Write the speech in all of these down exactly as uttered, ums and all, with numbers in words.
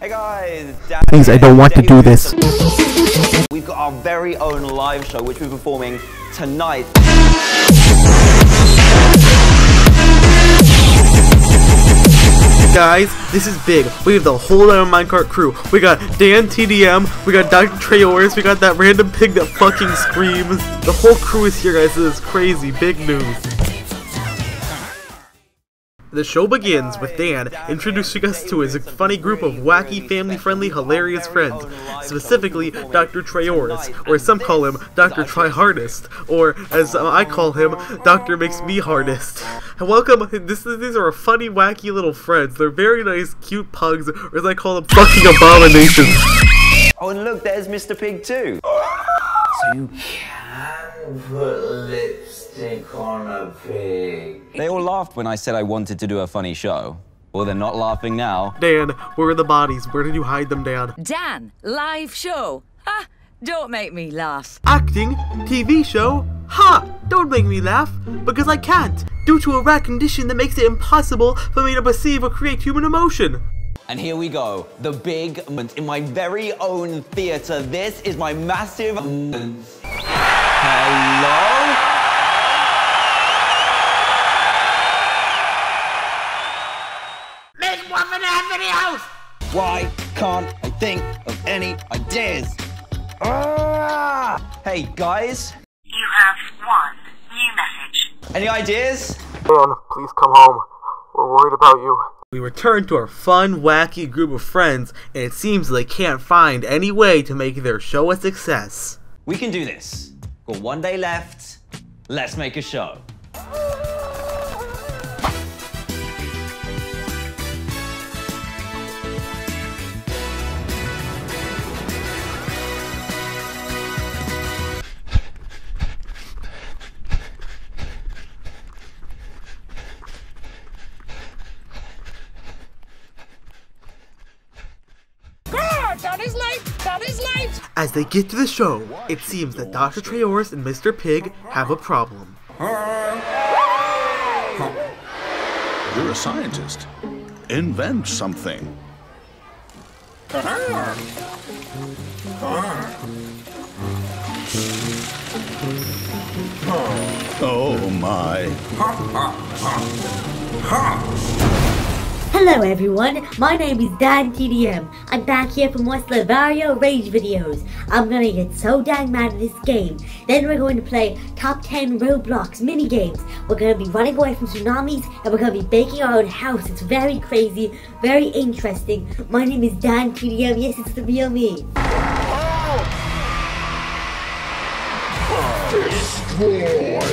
Hey guys, Dan Please, I don't want to do this. We've got our very own live show, which we're performing tonight. Guys, this is big. We have the whole entire Minecart crew. We got Dan T D M, we got Doctor Trayaurus, we got that random pig that fucking screams. The whole crew is here, guys. This is crazy. Big news. The show begins with Dan introducing us to his funny group of wacky, family-friendly, hilarious friends, specifically Doctor Trayaurus, or as some call him, Doctor Tryhardest, or as I call him, Doctor Makes Me Hardest. Welcome, this, these are our funny, wacky little friends. They're very nice, cute pugs, or as I call them, fucking abominations. Oh, and look, there's Mister Pig too. So you can put lipstick on a pig. They all laughed when I said I wanted to do a funny show. Well, they're not laughing now. Dan, where are the bodies? Where did you hide them, Dan? Dan, live show. Ha! Don't make me laugh. Acting, T V show. Ha! Don't make me laugh, because I can't, due to a rare condition that makes it impossible for me to perceive or create human emotion. And here we go, the big moment in my very own theater. This is my massive moment. Hello? There's one and a half in the house! Why can't I think of any ideas? Ah! Hey guys? You have one new message. Any ideas? Dan, please come home. We're worried about you. We return to our fun, wacky group of friends, and it seems they can't find any way to make their show a success. We can do this. We've got one day left. Let's make a show. That is late! That is late! As they get to the show, it seems that Doctor Trayaurus and Mister Pig have a problem. You're a scientist. Invent something. Oh my. Hello everyone, my name is Dan T D M. I'm back here for more Slavario Rage videos. I'm gonna get so dang mad at this game. Then we're going to play top ten Roblox minigames. We're gonna be running away from tsunamis and we're gonna be baking our own house. It's very crazy, very interesting. My name is Dan T D M, yes it's the real me. Destroyed.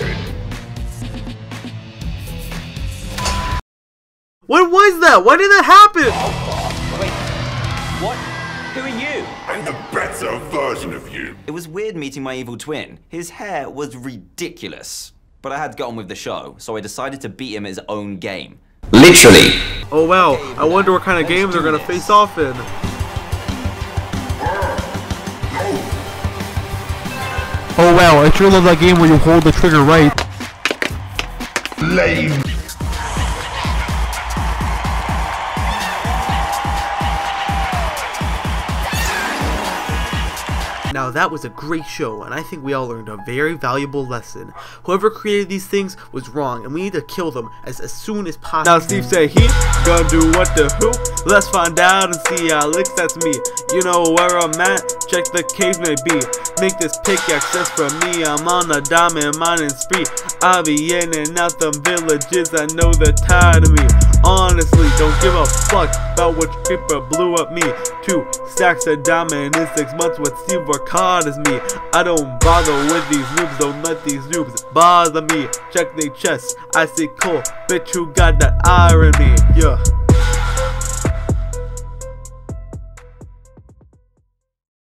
What was that? Why did that happen? Wait, what? Who are you? I'm the better version of you. It was weird meeting my evil twin. His hair was ridiculous. But I had to get on with the show, so I decided to beat him at his own game. Literally. Oh wow, I wonder what kind of games they're gonna face off in. Oh wow, I sure love that game where you hold the trigger right. Lame. Now that was a great show, and I think we all learned a very valuable lesson. Whoever created these things was wrong, and we need to kill them as, as soon as possible. Now Steve said he gonna do what the who? Let's find out and see how licks that's me. You know where I'm at? Check the cave may be. Make this pickaxe just for me. I'm on a diamond mining spree. I be in and out them villages. I know they're tired of me. Honestly, don't give a fuck about which creeper blew up me. Two stacks of diamond in six months with Steve Card is me. I don't bother with these noobs. Don't let these noobs bother me. Check they chests. I see cool. Bitch, you got that irony. Yeah.